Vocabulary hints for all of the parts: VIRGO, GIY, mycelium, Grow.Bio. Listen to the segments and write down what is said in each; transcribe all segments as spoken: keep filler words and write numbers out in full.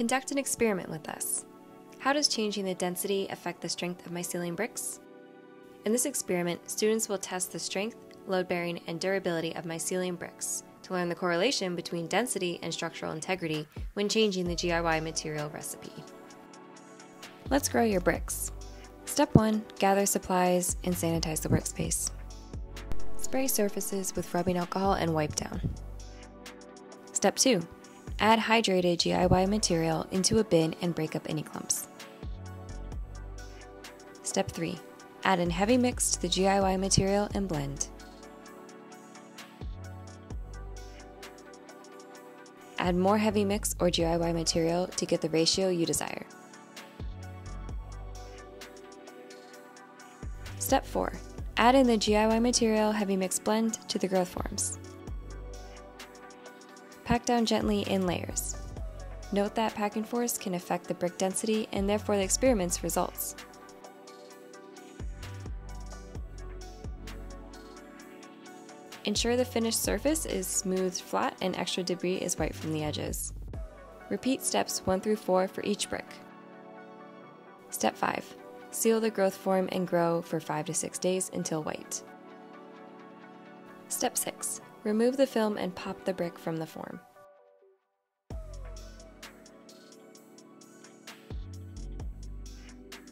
Conduct an experiment with us. How does changing the density affect the strength of mycelium bricks? In this experiment, students will test the strength, load bearing, and durability of mycelium bricks to learn the correlation between density and structural integrity when changing the G I Y material recipe. Let's grow your bricks. Step one, gather supplies and sanitize the workspace. Spray surfaces with rubbing alcohol and wipe down. Step two, add hydrated G I Y material into a bin and break up any clumps. Step three, add in heavy mix to the G I Y material and blend. Add more heavy mix or G I Y material to get the ratio you desire. Step four, add in the G I Y material heavy mix blend to the growth forms. Pack down gently in layers. Note that packing force can affect the brick density and therefore the experiment's results. Ensure the finished surface is smoothed flat and extra debris is wiped from the edges. Repeat steps one through four for each brick. Step five. Seal the growth form and grow for five to six days until white. Step six. Remove the film and pop the brick from the form.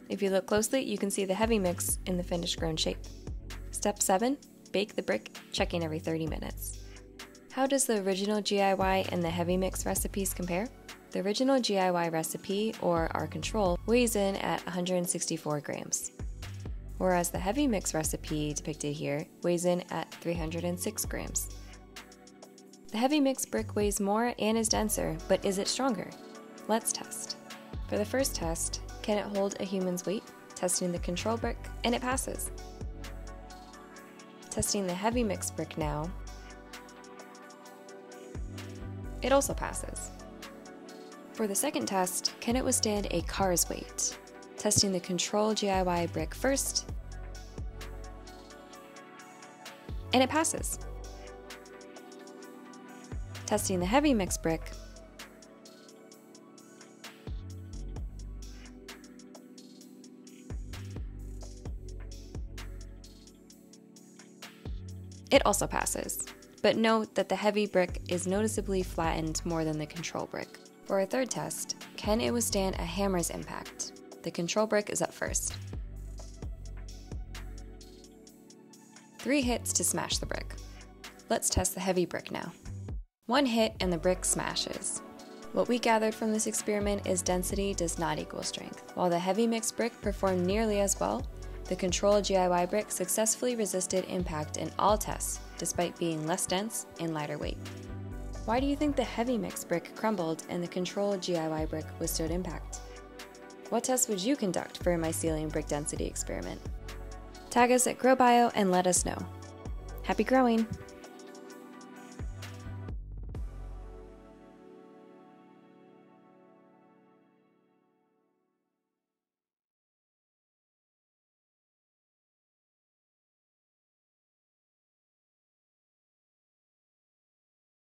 If you look closely, you can see the heavy mix in the finished grown shape. Step seven. Bake the brick, checking every thirty minutes. How does the original G I Y and the heavy mix recipes compare? The original G I Y recipe, or our control, weighs in at one hundred sixty-four grams, whereas the heavy mix recipe depicted here weighs in at three hundred six grams. The heavy mix brick weighs more and is denser, but is it stronger? Let's test. For the first test, can it hold a human's weight? Testing the control brick, and it passes. Testing the heavy mix brick now, it also passes. For the second test, can it withstand a car's weight? Testing the control G I Y brick first, and it passes. Testing the heavy mix brick, it also passes, but note that the heavy brick is noticeably flattened more than the control brick. For a third test, can it withstand a hammer's impact? The control brick is up first. Three hits to smash the brick. Let's test the heavy brick now. One hit and the brick smashes. What we gathered from this experiment is density does not equal strength. While the heavy mix brick performed nearly as well, the control G I Y brick successfully resisted impact in all tests, despite being less dense and lighter weight. Why do you think the heavy mix brick crumbled and the control G I Y brick withstood impact? What tests would you conduct for a mycelium brick density experiment? Tag us at Grow.Bio and let us know. Happy growing!